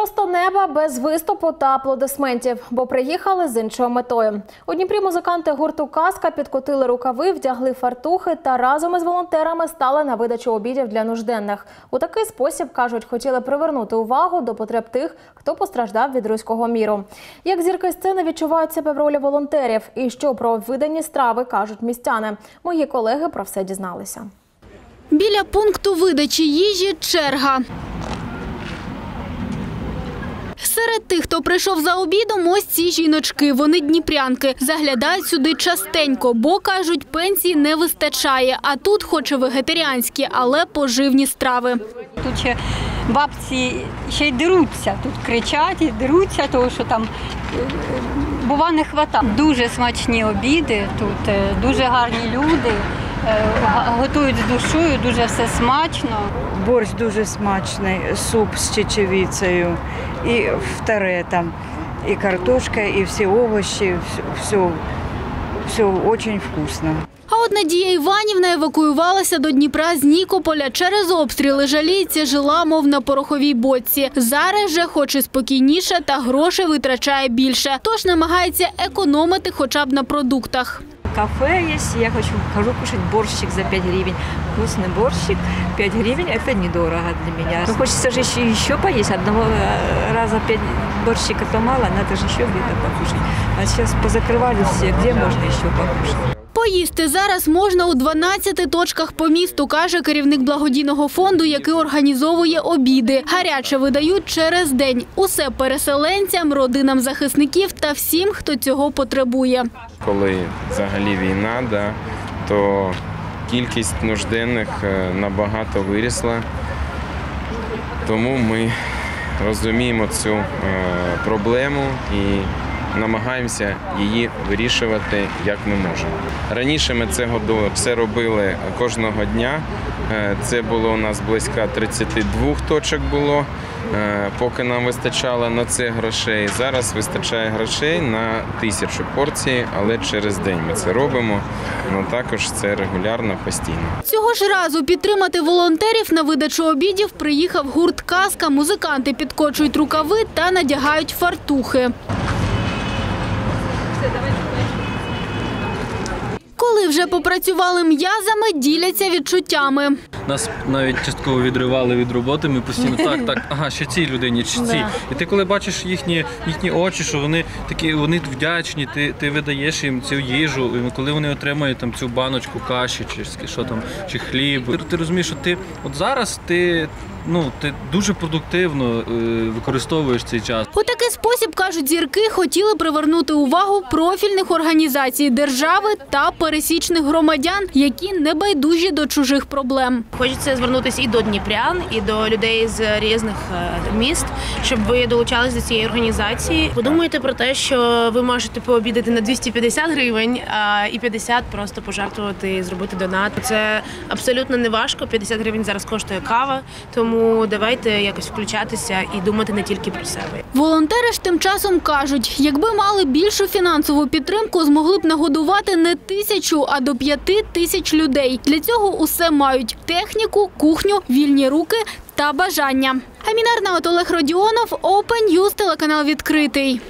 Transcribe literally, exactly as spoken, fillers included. Просто неба без виступу та аплодисментів, бо приїхали з іншою метою. У Дніпрі музиканти гурту «Казка» підкотили рукави, вдягли фартухи та разом із волонтерами стали на видачу обідів для нужденних. У такий спосіб, кажуть, хотіли привернути увагу до потреб тих, хто постраждав від руського міру. Як зірки сцени відчувають себе в ролі волонтерів і що про видані страви кажуть містяни. Мої колеги про все дізналися. Біля пункту видачі їжі черга. Серед тих, хто прийшов за обідом, ось ці жіночки. Вони дніпрянки. Заглядають сюди частенько, бо, кажуть, пенсії не вистачає. А тут хоч і вегетаріанські, але поживні страви. Тут ще бабці ще й деруться. Тут кричать і деруться, тому що там, бува, не вистачає. Дуже смачні обіди тут, дуже гарні люди. Готують з душою, дуже все смачно. Борщ дуже смачний, суп з чечевицею, і вторе там, і картошка, і всі овочі, все, все дуже вкусно. А от Надія Іванівна евакуювалася до Дніпра з Нікополя. Через обстріли, жаліється, жила, мов на пороховій боці. Зараз же хоче спокійніше та грошей витрачає більше. Тож намагається економити хоча б на продуктах. Кафе есть, я хочу, хожу кушать борщик за пять гривен. Вкусный борщик, пять гривен, это недорого для меня. Но хочется же еще, еще поесть, одного раза пять борщика то мало, надо же еще где-то покушать. А сейчас позакрывали все, где можно еще покушать. Поїсти зараз можна у дванадцяти точках по місту, каже керівник благодійного фонду, який організовує обіди. Гаряче видають через день. Усе переселенцям, родинам захисників та всім, хто цього потребує. Коли взагалі війна, да, то кількість нужденних набагато вирісла, тому ми розуміємо цю е, проблему і намагаємося її вирішувати, як ми можемо. Раніше ми це все робили кожного дня. Це було у нас близько тридцяти двох точок було, поки нам вистачало на це грошей. Зараз вистачає грошей на тисячу порцій, але через день ми це робимо, але також це регулярно, постійно. Цього ж разу підтримати волонтерів на видачу обідів приїхав гурт «Казка». Музиканти підкочують рукави та надягають фартухи. Коли вже попрацювали м'язами, діляться відчуттями. Нас навіть частково відривали від роботи, ми постійно так, так, ага, ще цій людині, ще цій. І ти коли бачиш їхні, їхні очі, що вони такі, вони вдячні, ти, ти видаєш їм цю їжу, і коли вони отримають там цю баночку каші чи, що там, чи хліб. Ти, ти розумієш, що ти от зараз ти... Ну, ти дуже продуктивно використовуєш цей час. У такий спосіб, кажуть зірки, хотіли привернути увагу профільних організацій держави та пересічних громадян, які небайдужі до чужих проблем. Хочеться звернутися і до дніпрян, і до людей з різних міст, щоб ви долучались до цієї організації. Подумайте про те, що ви можете пообідати на двісті п'ятдесят гривень, а і п'ятдесят просто пожертвувати і зробити донат. Це абсолютно не важко, п'ятдесят гривень зараз коштує кава, тому Тому давайте якось включатися і думати не тільки про себе. Волонтери ж тим часом кажуть, якби мали більшу фінансову підтримку, змогли б нагодувати не тисячу, а до п'яти тисяч людей. Для цього усе мають – техніку, кухню, вільні руки та бажання. Амінарна, Олег Родіонов, Open News, телеканал «Відкритий».